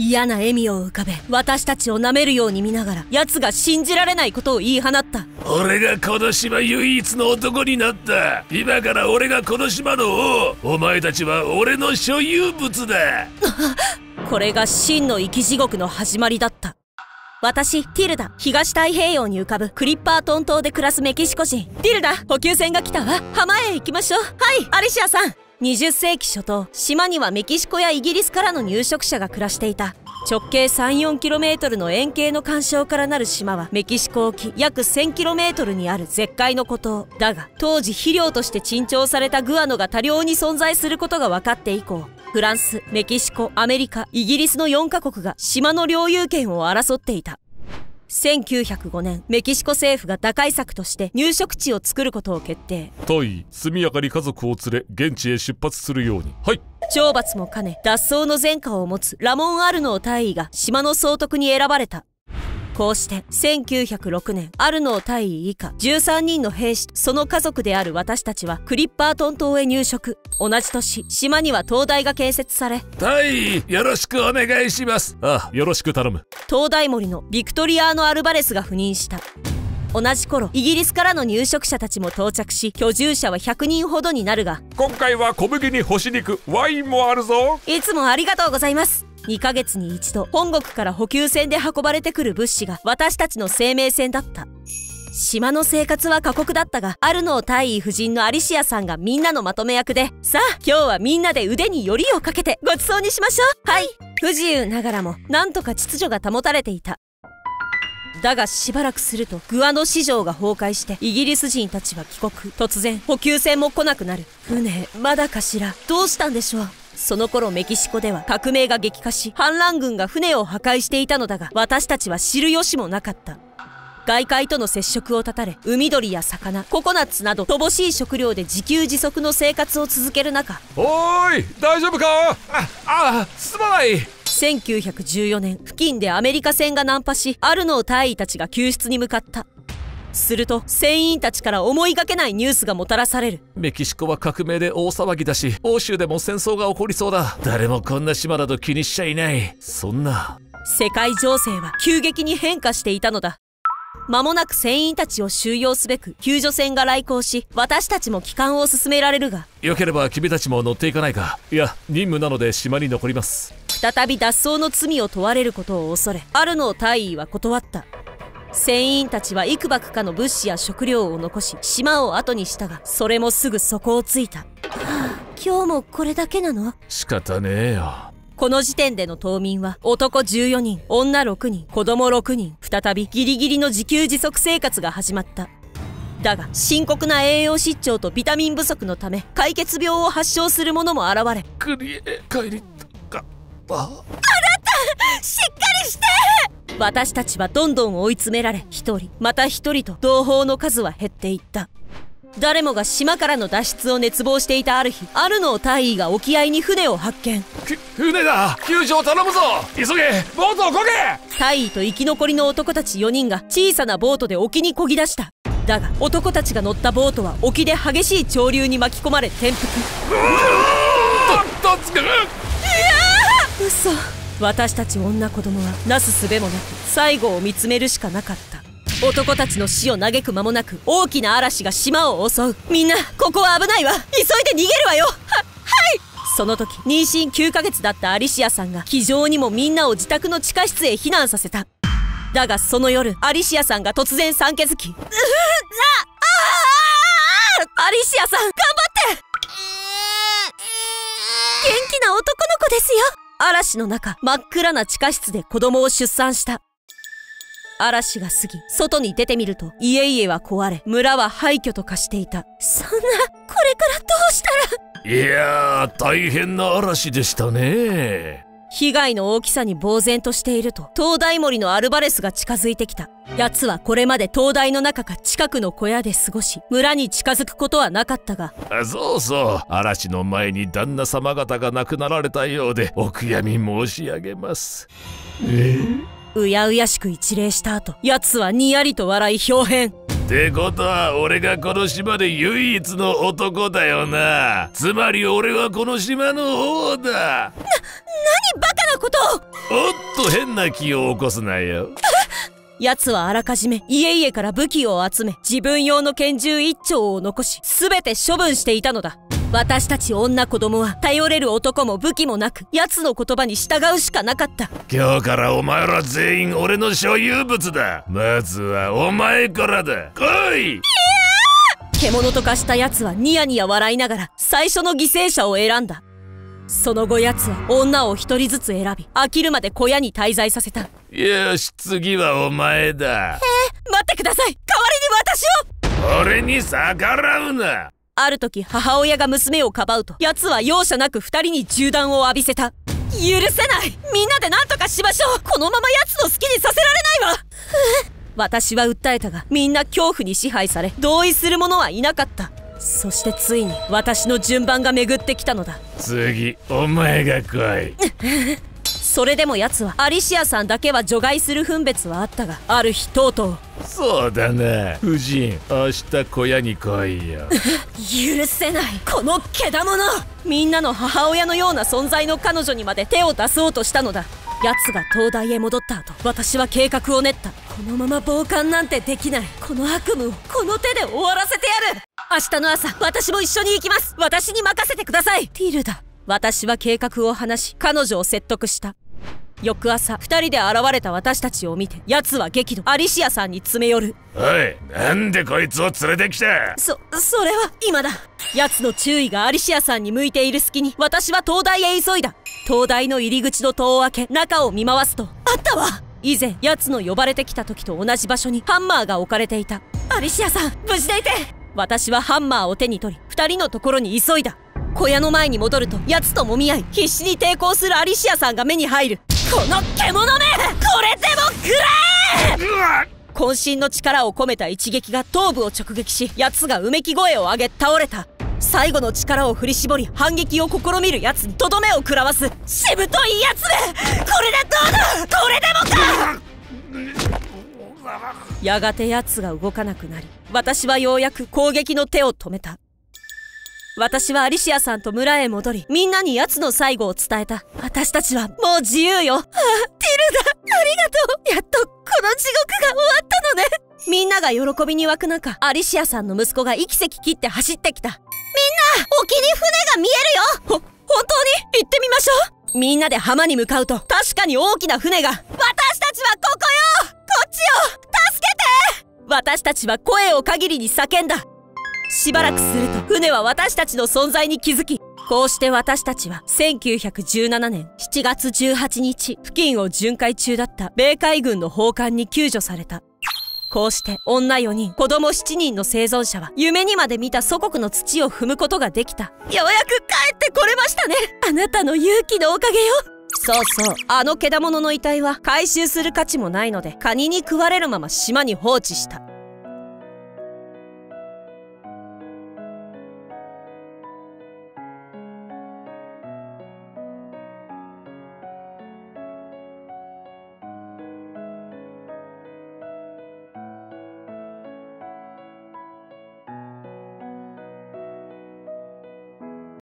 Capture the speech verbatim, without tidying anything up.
嫌な笑みを浮かべ、私たちを舐めるように見ながら、奴が信じられないことを言い放った。俺がこの島唯一の男になった。今から俺がこの島の王。お前たちは俺の所有物だ。これが真の生き地獄の始まりだった。私、ティルダ。東太平洋に浮かぶクリッパートン島で暮らすメキシコ人。ティルダ、補給船が来たわ。浜へ行きましょう。はい、アリシアさん。にじゅっせいきしょとう、島にはメキシコやイギリスからの入植者が暮らしていた。直径 さん、よんキロメートル の円形の環礁からなる島は、メキシコ沖約 せんキロメートル にある絶海の孤島。だが、当時肥料として珍重されたグアノが多量に存在することが分かって以降、フランス、メキシコ、アメリカ、イギリスのよんかこくが島の領有権を争っていた。せんきゅうひゃくごねん、メキシコ政府が打開策として入植地を作ることを決定。トイ、速やかに家族を連れ、現地へ出発するように。はい。懲罰も兼ね、脱走の前科を持つラモン・アルノー大尉が島の総督に選ばれた。こうして、せんきゅうひゃくろくねん、アルノー大尉以下、じゅうさんにんの兵士、その家族である私たちは、クリッパートン島へ入植。同じ年、島には灯台が建設され。大尉、よろしくお願いします。ああ、よろしく頼む。灯台守のビクトリアーノ・アルバレスが赴任した。同じ頃、イギリスからの入植者たちも到着し、居住者はひゃくにんほどになるが、今回は小麦に干し肉、ワインもあるぞ。いつもありがとうございます。にかげつに一度、本国から補給船で運ばれてくる物資が私たちの生命線だった。島の生活は過酷だったが、アルノー大尉夫人のアリシアさんがみんなのまとめ役で、さあ、今日はみんなで腕によりをかけてごちそうにしましょう。はい。不自由ながらも、なんとか秩序が保たれていた。だがしばらくすると、グアノ市場が崩壊して、イギリス人たちは帰国。突然、補給船も来なくなる。船、まだかしら。どうしたんでしょう。その頃メキシコでは革命が激化し、反乱軍が船を破壊していたのだが、私たちは知る由もなかった。外界との接触を絶たれ、海鳥や魚、ココナッツなど、乏しい食料で自給自足の生活を続ける中。おーい、大丈夫か。あ、ああ、すまない。せんきゅうひゃくじゅうよねん、付近でアメリカ船が難破し、アルノー大尉たちが救出に向かった。すると、船員たちから思いがけないニュースがもたらされる。メキシコは革命で大騒ぎだし、欧州でも戦争が起こりそうだ。誰もこんな島など気にしちゃいない。そんな。世界情勢は急激に変化していたのだ。間もなく船員たちを収容すべく救助船が来航し、私たちも帰還を進められるが。よければ君たちも乗っていかないか。いや、任務なので島に残ります。再び脱走の罪を問われることを恐れ、アルノー大尉は断った。船員たちは幾ばくかの物資や食料を残し、島を後にしたが、それもすぐ底をついた。はあ、今日もこれだけなの？仕方ねえよ。この時点での島民は、男じゅうよにん、女ろくにん、子供ろくにん、再びギリギリの自給自足生活が始まった。だが、深刻な栄養失調とビタミン不足のため、解決病を発症する者も現れ。クリエ、帰りたかった。あなた、しっかりして！私たちはどんどん追い詰められ、一人、また一人と同胞の数は減っていった。誰もが島からの脱出を熱望していたある日、アルノー大尉が沖合に船を発見。く、船だ！救助を頼むぞ！急げ！ボートをこげ！大尉と生き残りの男たちよにんが小さなボートで沖に漕ぎ出した。だが、男たちが乗ったボートは沖で激しい潮流に巻き込まれ転覆。うわぁ！嘘。私たち女子供はなすすべもなく最後を見つめるしかなかった。男たちの死を嘆く間もなく大きな嵐が島を襲う。みんなここは危ないわ。急いで逃げるわよ。は、はい。その時妊娠きゅうかげつだったアリシアさんが非常にもみんなを自宅の地下室へ避難させた。だがその夜アリシアさんが突然産気づき、うふっ、ああ、アリシアさん頑張って。元気な男の子ですよ。嵐の中、真っ暗な地下室で子供を出産した。嵐が過ぎ、外に出てみると、家々は壊れ、村は廃墟と化していた。そんな、これからどうしたら。いやー、大変な嵐でしたね。被害の大きさに呆然としていると、灯台守のアルバレスが近づいてきた。奴はこれまで灯台の中か近くの小屋で過ごし、村に近づくことはなかったが。あ、そうそう。嵐の前に旦那様方が亡くなられたようで、お悔やみ申し上げます。えうやうやしく一礼した後、奴はにやりと笑い豹変。ってことは、俺がこの島で唯一の男だよな。つまり俺はこの島の王だ。な、何バカなことおっと、変な気を起こすなよ。奴はあらかじめ家々から武器を集め、自分用の拳銃一丁を残し、すべて処分していたのだ。私たち女子供は頼れる男も武器もなく、奴の言葉に従うしかなかった。今日からお前ら全員俺の所有物だ。まずはお前からだ。来い。獣と化した奴はニヤニヤ笑いながら最初の犠牲者を選んだ。その後奴は女を一人ずつ選び、飽きるまで小屋に滞在させた。よし、次はお前だ。えー、待ってください。代わりに私を。俺に逆らうな。ある時、母親が娘をかばうと、奴は容赦なく二人に銃弾を浴びせた。許せない。みんなで何とかしましょう。このまま奴の好きにさせられないわ。私は訴えたが、みんな恐怖に支配され、同意する者はいなかった。そしてついに私の順番が巡ってきたのだ。次、お前が来い。それでも奴はアリシアさんだけは除外する分別はあったが、ある日とうとう。そうだな、夫人、明日小屋に来いよ。許せない、このけだもの。みんなの母親のような存在の彼女にまで手を出そうとしたのだ。奴が東大へ戻った後、私は計画を練った。このまま傍観なんてできない。この悪夢をこの手で終わらせてやる。明日の朝、私も一緒に行きます。私に任せてください、ティルダ。私は計画を話し、彼女を説得した。翌朝、二人で現れた私たちを見て、奴は激怒。アリシアさんに詰め寄る。おい、なんでこいつを連れてきた。そ、それは、今だ。奴の注意がアリシアさんに向いている隙に、私は灯台へ急いだ。灯台の入り口の戸を開け、中を見回すと、あったわ。以前、奴の呼ばれてきた時と同じ場所に、ハンマーが置かれていた。アリシアさん、無事でいて。私はハンマーを手に取り、二人のところに急いだ。小屋の前に戻ると、奴ともみ合い、必死に抵抗するアリシアさんが目に入る。この獣め、これでもくらえ。渾身の力を込めた一撃が頭部を直撃し、奴がうめき声を上げ倒れた。最後の力を振り絞り、反撃を試みる奴にとどめを食らわす。しぶとい奴め、これでどうだ、これでもか。やがて奴が動かなくなり、私はようやく攻撃の手を止めた。私はアリシアさんと村へ戻り、みんなに奴の最後を伝えた。私たちはもう自由よ。ああ、ティルダ、ありがとう。やっとこの地獄が終わったのね。みんなが喜びに沸く中、アリシアさんの息子が息せき切って走ってきた。みんな、沖に船が見えるよ。ほ、本当に行ってみましょう。みんなで浜に向かうと、確かに大きな船が。私たちはここよ、こっちよ、助けて。私たちは声を限りに叫んだ。しばらくすると、船は私たちの存在に気づき、こうして私たちはせんきゅうひゃくじゅうななねんしちがつじゅうはちにち、付近を巡回中だった米海軍の砲艦に救助された。こうして女よにん、子供しちにんの生存者は、夢にまで見た祖国の土を踏むことができた。ようやく帰ってこれましたね。あなたの勇気のおかげよ。そうそう、あのけだものの遺体は回収する価値もないので、カニに食われるまま島に放置した。